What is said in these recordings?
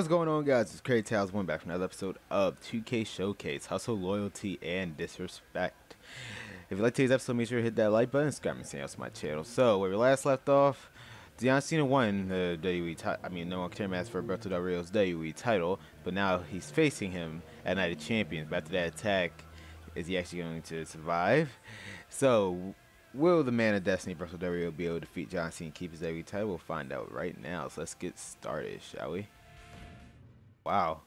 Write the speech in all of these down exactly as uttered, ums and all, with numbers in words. What's going on, guys? It's Cray Towers, one back from another episode of two K Showcase Hustle, Loyalty, and Disrespect. If you like today's episode, make sure to hit that like button and subscribe and stay on my channel. So, where we last left off, Deion Cena won the W W E title. I mean, no one can match for Alberto Del Rio's W W E title, but now he's facing him at Night of Champions. But after that attack, is he actually going to survive? So, will the Man of Destiny, Brett Del Rio, be able to defeat John Cena and keep his W W E title? We'll find out right now. So let's get started, shall we? Wow.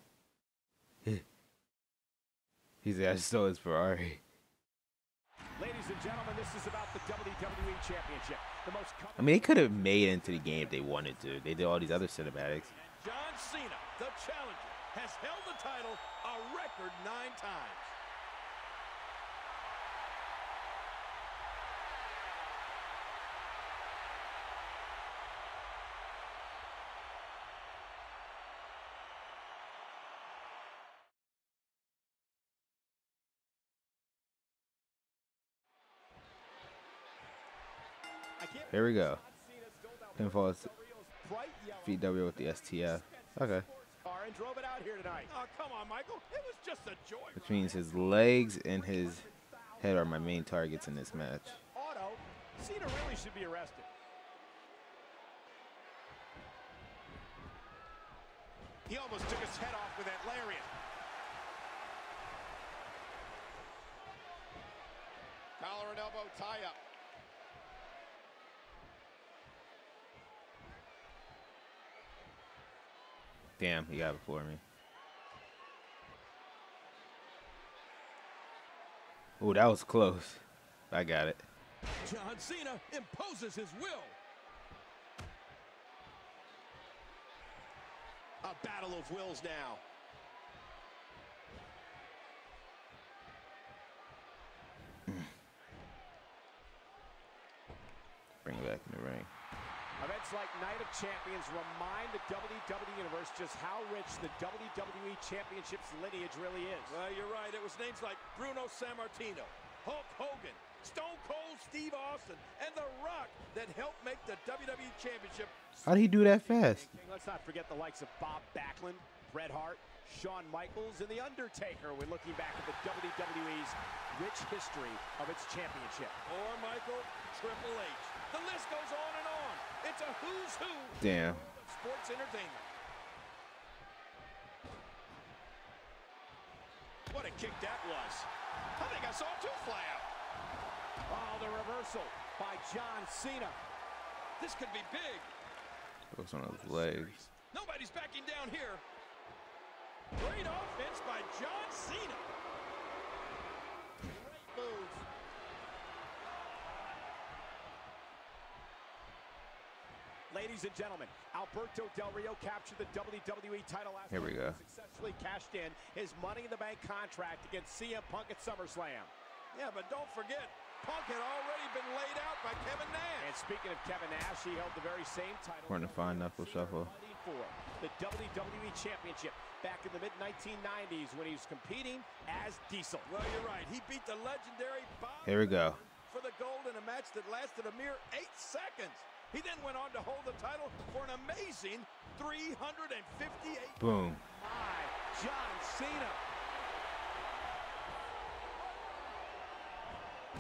He's I stole his Ferrari. Ladies and gentlemen, this is about the W W E Championship. The most I mean, they could have made it into the game if they wanted to. They did all these other cinematics. And John Cena, the challenger, has held the title a record nine times. Here we go. Pinfall defeat W with the S T F. Okay. Which means his legs and his head are my main targets in this match. Cena really should be arrested. He almost took his head off with that lariat. Collar and elbow tie up. Damn, he got it for me. Oh, that was close. I got it. John Cena imposes his will. A battle of wills now. Bring it back in the ring. Events like Night of Champions remind the W W E Universe just how rich the W W E Championship's lineage really is. Well, you're right. It was names like Bruno Sammartino, Hulk Hogan, Stone Cold Steve Austin, and The Rock that helped make the W W E Championship. How did he do that fast? Let's not forget the likes of Bob Backlund, Bret Hart, Shawn Michaels, and The Undertaker when looking back at the W W E's rich history of its championship. Or Michael, Triple H. The list goes on and on. It's a who's who. Damn. Sports entertainment. What a kick that was. I think I saw two fly out. Oh, the reversal by John Cena. This could be big. Goes on his legs. Nobody's backing down here. Great offense by John Cena. Great move. Ladies and gentlemen, Alberto Del Rio captured the W W E title last week and successfully cashed in his Money in the Bank contract against C M Punk at SummerSlam. Yeah, but don't forget, Punk had already been laid out by Kevin Nash. And speaking of Kevin Nash, he held the very same title. We're going to find Knuckle Shuffle. The W W E Championship back in the mid nineteen nineties when he was competing as Diesel. Well, you're right. He beat the legendary Bob. Here we go. For the gold in a match that lasted a mere eight seconds. He then went on to hold the title for an amazing three hundred fifty-eight. Boom. By John Cena.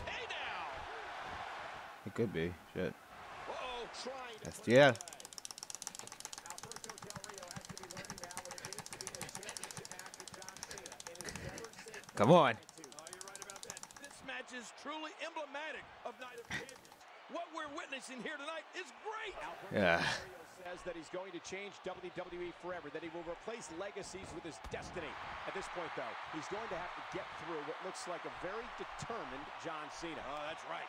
Hey now. It could be. Shit. Uh-oh, trying to That's yeah. Come on. Oh, you're right about that. This match is truly emblematic of Night of Champions. What we're witnessing here tonight is great. Yeah. Del Rio says that he's going to change W W E forever, that he will replace legacies with his destiny. At this point, though, he's going to have to get through what looks like a very determined John Cena. Oh, that's right.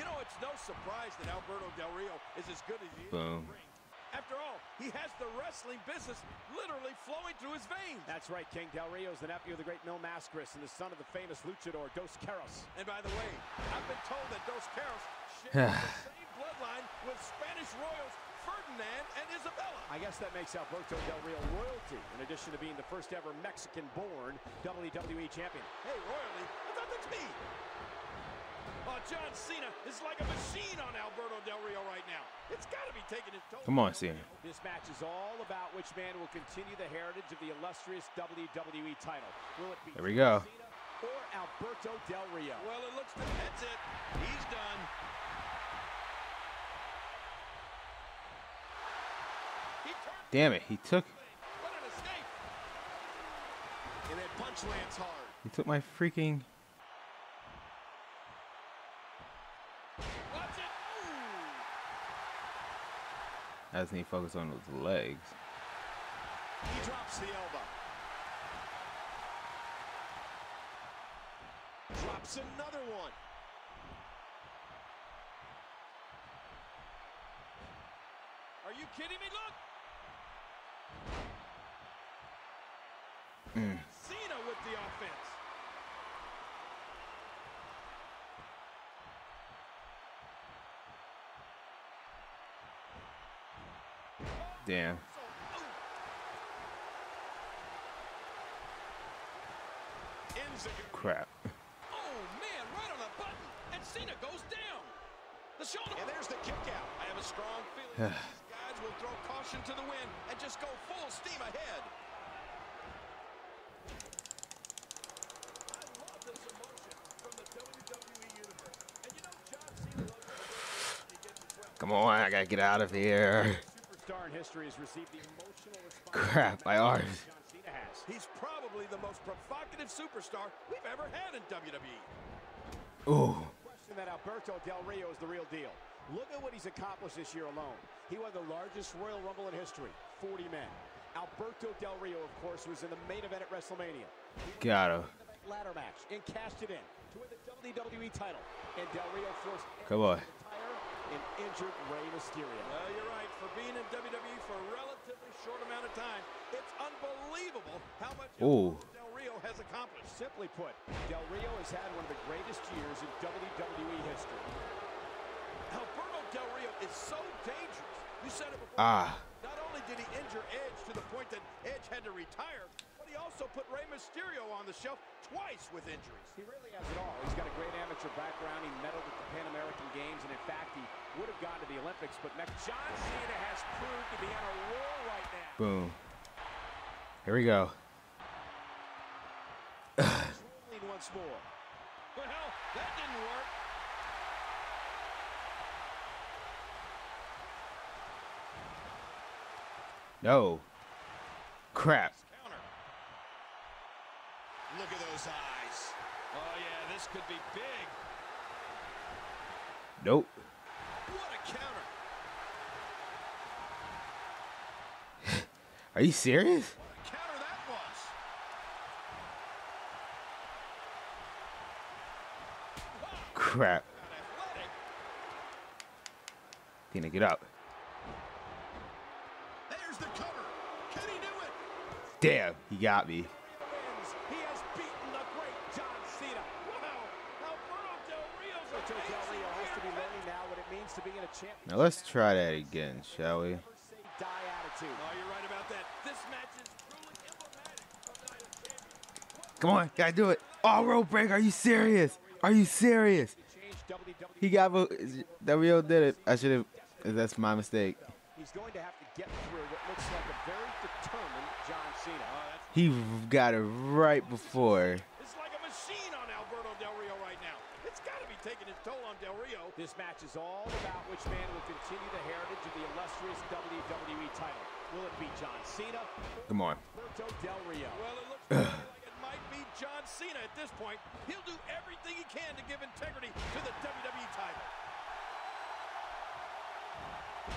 You know, it's no surprise that Alberto Del Rio is as good as he is. Boom. After all, he has the wrestling business literally flowing through his veins. That's right, King. Del Rio is the nephew of the great Mil Mascaras and the son of the famous luchador Dos Carros. And by the way, I've been told that Dos Carros shares the same bloodline with Spanish royals Ferdinand and Isabella. I guess that makes Alberto Del Rio royalty, in addition to being the first ever Mexican-born W W E champion. Hey, royalty, I thought that's me. Oh, John Cena is like a machine on Alberto Del Rio right now. It's got to be taking its toll. Come on, Cena. This match is all about which man will continue the heritage of the illustrious W W E title. Will it be there we go. Cena or Alberto Del Rio? Well, it looks like that's it. He's done. Damn it, he took. What an escape. And that punch lands hard. He took my freaking. Watch it. Ooh. I just need to focus on those legs. He drops the elbow. Drops another one. Are you kidding me? Look. Mm. Cena with the offense. Damn. Crap. Oh man, right on the button, and Cena goes down. The shoulder, and there's the kick out. I have a strong feeling these guys will throw caution to the wind and just go full steam ahead. Come on, I gotta get out of here. Superstar in history has received the emotional response. Crap, my arms. John Cena has. He's probably the most provocative superstar we've ever had in W W E. Ooh. Question that Alberto Del Rio is the real deal. Look at what he's accomplished this year alone. He won the largest Royal Rumble in history, forty men. Alberto Del Rio, of course, was in the main event at WrestleMania. Got him. Ladder match and cashed it in to win the W W E title. And Del Rio forced. Come on. And injured Rey Mysterio. Well, you're right. For being in W W E for a relatively short amount of time, it's unbelievable how much Del Rio has accomplished. Simply put, Del Rio has had one of the greatest years in W W E history. Alberto Del Rio is so dangerous. You said it before. Ah. Not only did he injure Edge to the point that Edge had to retire, but he also put Rey Mysterio on the shelf twice with injuries. He really has it all. He's got a great amateur background. He medaled at the Pan American Games, and in fact, he would have gone to the Olympics. But next, John Cena has proved to be on a roll right now. Boom. Here we go. Once more. Well, that didn't work. No. Crap. Look at those eyes. Oh yeah, this could be big. Nope. What a counter. Are you serious? What a counter that was. Wow. Crap. Tina, get up. There's the cover. Can he do it? Damn, he got me. Now let's try that again, shall we? Come on, gotta do it. Oh, rope break, are you serious? Are you serious? He got voted. Del Rio did it. I should have. That's my mistake. He's going to have to get through what looks like a very determined John Cena. He got it right before. This match is all about which man will continue the heritage of the illustrious W W E title. Will it be John Cena? Come on. Alberto Del Rio. Well, it looks like it might be John Cena at this point. He'll do everything he can to give integrity to the W W E title.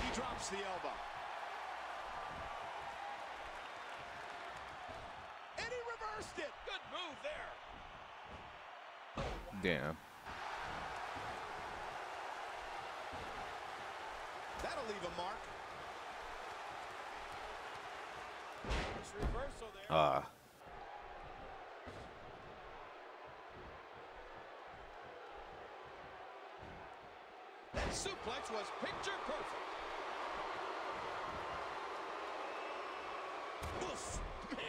He drops the elbow. And he reversed it. Good move there. Damn. That'll leave a mark. Nice reversal there. Uh. That suplex was picture perfect. Oof, man.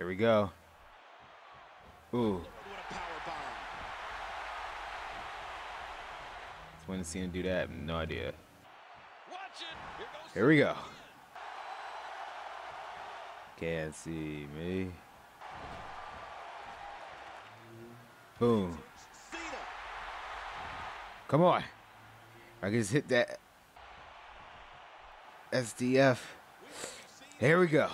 Here we go. Ooh. When did Cena do that? No idea. Here we go. Can't see me. Boom. Come on. I can just hit that S D F. Here we go.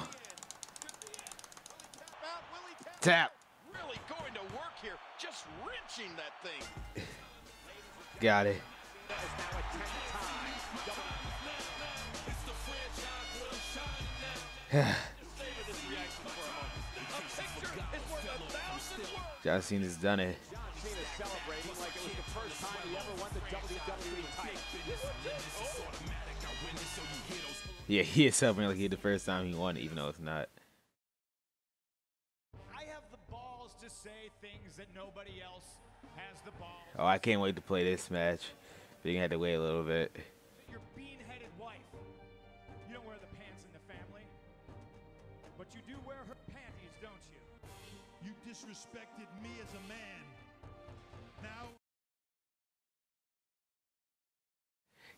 Tap. Really going to work here. Just wrenching that thing. Got it. John Cena's done it. Celebrating like it was the first time he ever won the W W E title. Yeah, he is celebrating like he did the first time he won it, even though it's not. I have the balls to say things that nobody else has the balls. Oh, I can't wait to play this match. But you had to wait a little bit. Your bean-headed wife. You don't wear the pants in the family, but you do wear her panties, don't you? You disrespected me as a man.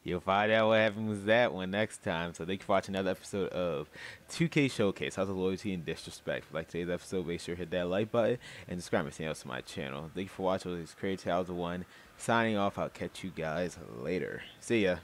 You'll find out what happened with that one next time. So thank you for watching another episode of two K Showcase Hustle, Loyalty, and Disrespect. If you like today's episode, make sure to hit that like button and subscribe and stay else to my channel. Thank you for watching. This is Cray Towers one signing off. I'll catch you guys later. See ya.